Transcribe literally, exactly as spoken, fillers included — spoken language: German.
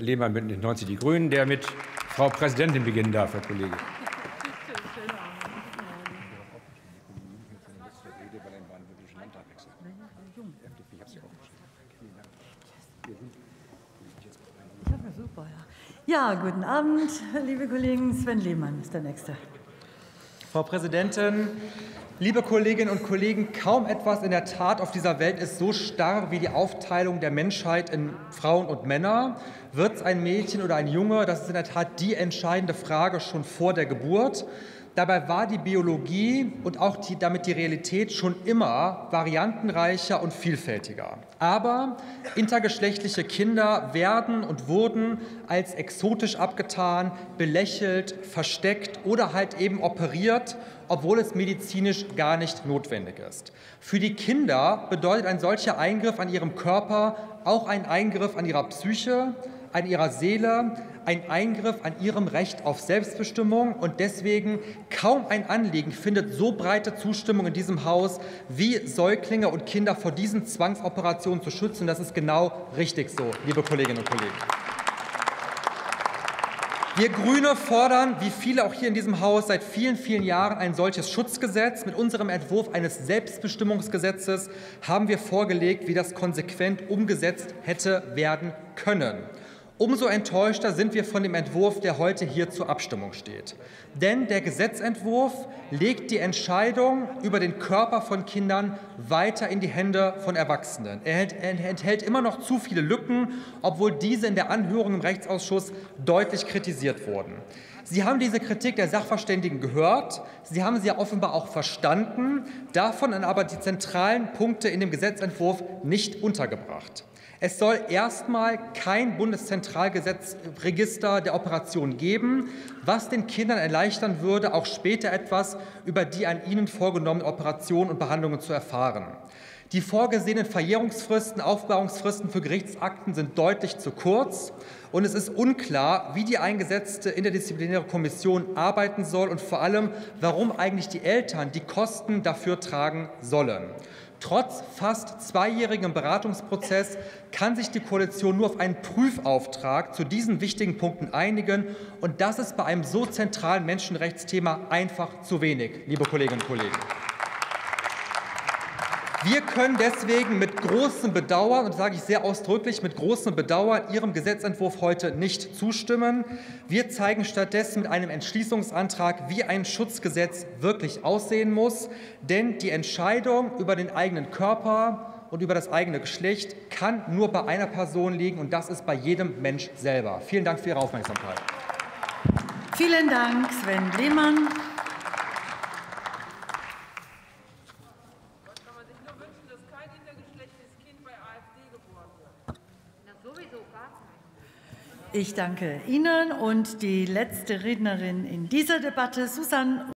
Lehmann, Bündnis neunzig Die Grünen, der mit Frau Präsidentin beginnen darf, Herr Kollege. Ja, guten Abend, liebe Kollegen. Sven Lehmann ist der Nächste. Frau Präsidentin, liebe Kolleginnen und Kollegen, kaum etwas in der Tat auf dieser Welt ist so starr wie die Aufteilung der Menschheit in Frauen und Männer. Wird es ein Mädchen oder ein Junge? Das ist in der Tat die entscheidende Frage schon vor der Geburt. Dabei war die Biologie und auch die, damit die Realität schon immer variantenreicher und vielfältiger. Aber intergeschlechtliche Kinder werden und wurden als exotisch abgetan, belächelt, versteckt oder halt eben operiert, obwohl es medizinisch gar nicht notwendig ist. Für die Kinder bedeutet ein solcher Eingriff an ihrem Körper auch einen Eingriff an ihrer Psyche, an ihrer Seele, ein Eingriff an ihrem Recht auf Selbstbestimmung. Und deswegen kaum ein Anliegen findet so breite Zustimmung in diesem Haus, wie Säuglinge und Kinder vor diesen Zwangsoperationen zu schützen. Das ist genau richtig so, liebe Kolleginnen und Kollegen. Wir Grüne fordern, wie viele auch hier in diesem Haus, seit vielen, vielen Jahren ein solches Schutzgesetz. Mit unserem Entwurf eines Selbstbestimmungsgesetzes haben wir vorgelegt, wie das konsequent umgesetzt hätte werden können. Umso enttäuschter sind wir von dem Entwurf, der heute hier zur Abstimmung steht. Denn der Gesetzentwurf legt die Entscheidung über den Körper von Kindern weiter in die Hände von Erwachsenen. Er enthält immer noch zu viele Lücken, obwohl diese in der Anhörung im Rechtsausschuss deutlich kritisiert wurden. Sie haben diese Kritik der Sachverständigen gehört. Sie haben sie ja offenbar auch verstanden. Davon sind aber die zentralen Punkte in dem Gesetzentwurf nicht untergebracht. Es soll erstmal kein Bundeszentralgesetzregister der Operationen geben, was den Kindern erleichtern würde, auch später etwas über die an ihnen vorgenommenen Operationen und Behandlungen zu erfahren. Die vorgesehenen Verjährungsfristen, Aufbewahrungsfristen für Gerichtsakten sind deutlich zu kurz. Und es ist unklar, wie die eingesetzte interdisziplinäre Kommission arbeiten soll und vor allem, warum eigentlich die Eltern die Kosten dafür tragen sollen. Trotz fast zweijährigem Beratungsprozess kann sich die Koalition nur auf einen Prüfauftrag zu diesen wichtigen Punkten einigen. Und das ist bei einem so zentralen Menschenrechtsthema einfach zu wenig, liebe Kolleginnen und Kollegen. Wir können deswegen mit großem Bedauern, und das sage ich sehr ausdrücklich, mit großem Bedauern Ihrem Gesetzentwurf heute nicht zustimmen. Wir zeigen stattdessen mit einem Entschließungsantrag, wie ein Schutzgesetz wirklich aussehen muss. Denn die Entscheidung über den eigenen Körper und über das eigene Geschlecht kann nur bei einer Person liegen, und das ist bei jedem Mensch selber. Vielen Dank für Ihre Aufmerksamkeit. Vielen Dank, Sven Lehmann. Ich danke Ihnen, und die letzte Rednerin in dieser Debatte, Susanne.